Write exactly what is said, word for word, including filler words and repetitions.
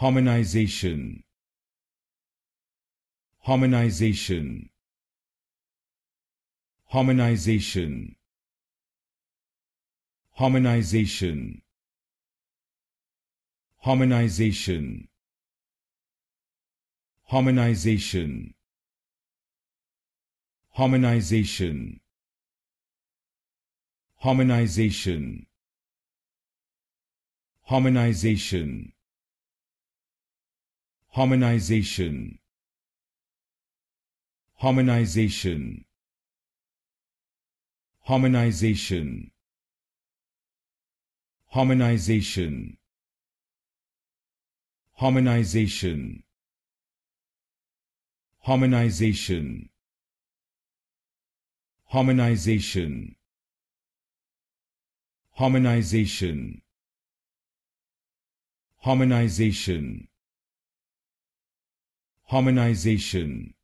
Hominization. Hominization. Hominization. Hominization. Hominization. Hominization. Hominization. Hominization. Hominization. Hominization. Hominization. Hominization. Hominization. Hominization. Hominization. Hominization. Hominization. Hominization. Hominization.